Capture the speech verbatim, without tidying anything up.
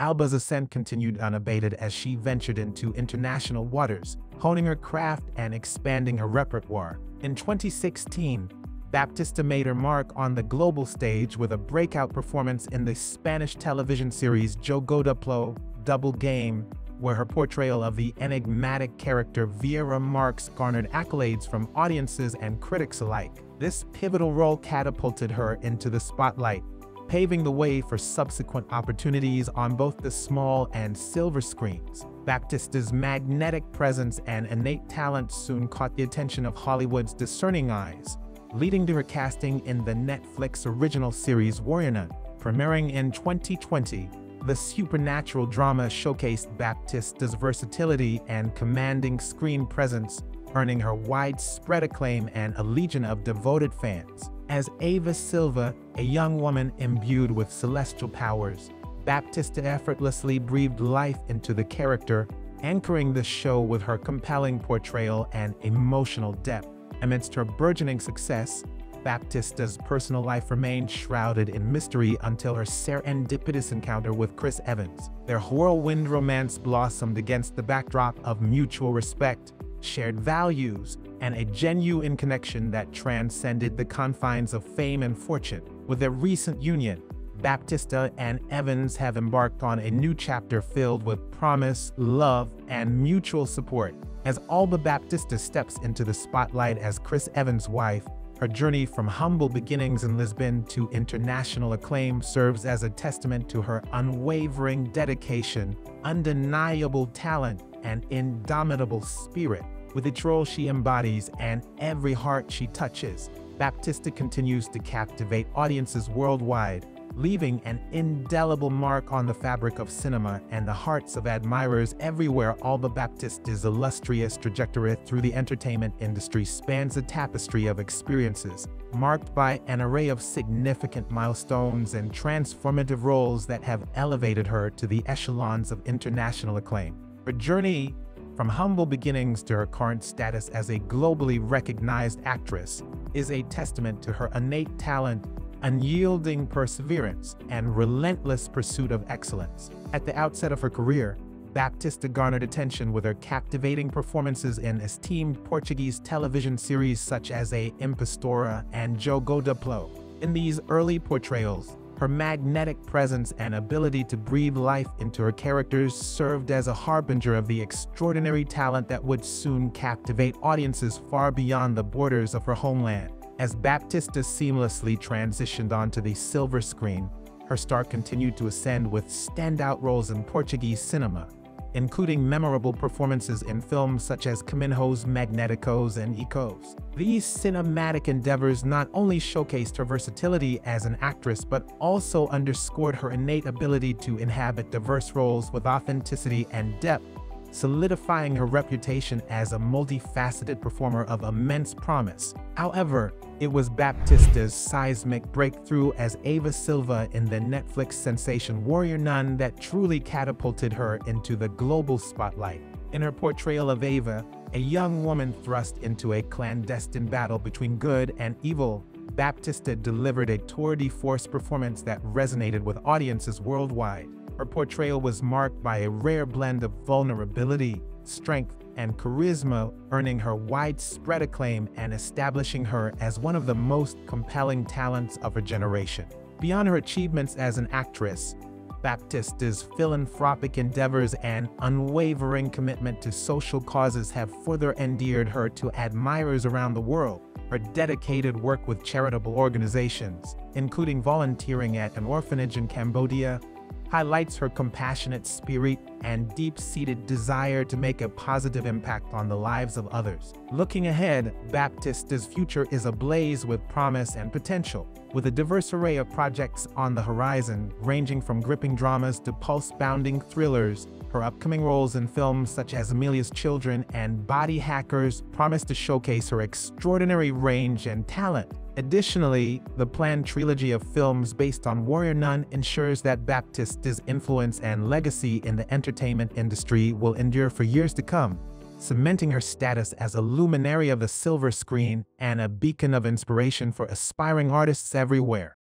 Alba's ascent continued unabated as she ventured into international waters, honing her craft and expanding her repertoire. In twenty sixteen, Baptista made her mark on the global stage with a breakout performance in the Spanish television series Jogo Duplo, Double Game, where her portrayal of the enigmatic character Vieira Marx garnered accolades from audiences and critics alike. This pivotal role catapulted her into the spotlight, paving the way for subsequent opportunities on both the small and silver screens. Baptista's magnetic presence and innate talent soon caught the attention of Hollywood's discerning eyes, leading to her casting in the Netflix original series Warrior Nun. Premiering in twenty twenty, the supernatural drama showcased Baptista's versatility and commanding screen presence, earning her widespread acclaim and a legion of devoted fans. As Ava Silva, a young woman imbued with celestial powers, Baptista effortlessly breathed life into the character, anchoring the show with her compelling portrayal and emotional depth. Amidst her burgeoning success, Baptista's personal life remained shrouded in mystery until her serendipitous encounter with Chris Evans. Their whirlwind romance blossomed against the backdrop of mutual respect, shared values, and a genuine connection that transcended the confines of fame and fortune. With their recent union, Baptista and Evans have embarked on a new chapter filled with promise, love, and mutual support. As Alba Baptista steps into the spotlight as Chris Evans' wife, her journey from humble beginnings in Lisbon to international acclaim serves as a testament to her unwavering dedication, undeniable talent, and indomitable spirit. With each role she embodies and every heart she touches, Baptista continues to captivate audiences worldwide, leaving an indelible mark on the fabric of cinema and the hearts of admirers everywhere. Alba Baptista's illustrious trajectory through the entertainment industry spans a tapestry of experiences, marked by an array of significant milestones and transformative roles that have elevated her to the echelons of international acclaim. Her journey, from humble beginnings to her current status as a globally recognized actress, is a testament to her innate talent, unyielding perseverance, and relentless pursuit of excellence. At the outset of her career, Baptista garnered attention with her captivating performances in esteemed Portuguese television series such as A Impostora and Jogo Duplo. In these early portrayals, her magnetic presence and ability to breathe life into her characters served as a harbinger of the extraordinary talent that would soon captivate audiences far beyond the borders of her homeland. As Baptista seamlessly transitioned onto the silver screen, her star continued to ascend with standout roles in Portuguese cinema, including memorable performances in films such as Caminho's Magneticos and Echos. These cinematic endeavors not only showcased her versatility as an actress but also underscored her innate ability to inhabit diverse roles with authenticity and depth, solidifying her reputation as a multifaceted performer of immense promise. However, it was Baptista's seismic breakthrough as Ava Silva in the Netflix sensation Warrior Nun that truly catapulted her into the global spotlight. In her portrayal of Ava, a young woman thrust into a clandestine battle between good and evil, Baptista delivered a tour de force performance that resonated with audiences worldwide. Her portrayal was marked by a rare blend of vulnerability, strength, and charisma, earning her widespread acclaim and establishing her as one of the most compelling talents of her generation. Beyond her achievements as an actress, Baptista's philanthropic endeavors and unwavering commitment to social causes have further endeared her to admirers around the world. Her dedicated work with charitable organizations, including volunteering at an orphanage in Cambodia, highlights her compassionate spirit and deep-seated desire to make a positive impact on the lives of others. Looking ahead, Baptista's future is ablaze with promise and potential, with a diverse array of projects on the horizon, ranging from gripping dramas to pulse-bounding thrillers. Her upcoming roles in films such as Amelia's Children and Body Hackers promise to showcase her extraordinary range and talent. Additionally, the planned trilogy of films based on Warrior Nun ensures that Baptista's influence and legacy in the entertainment industry will endure for years to come, cementing her status as a luminary of the silver screen and a beacon of inspiration for aspiring artists everywhere.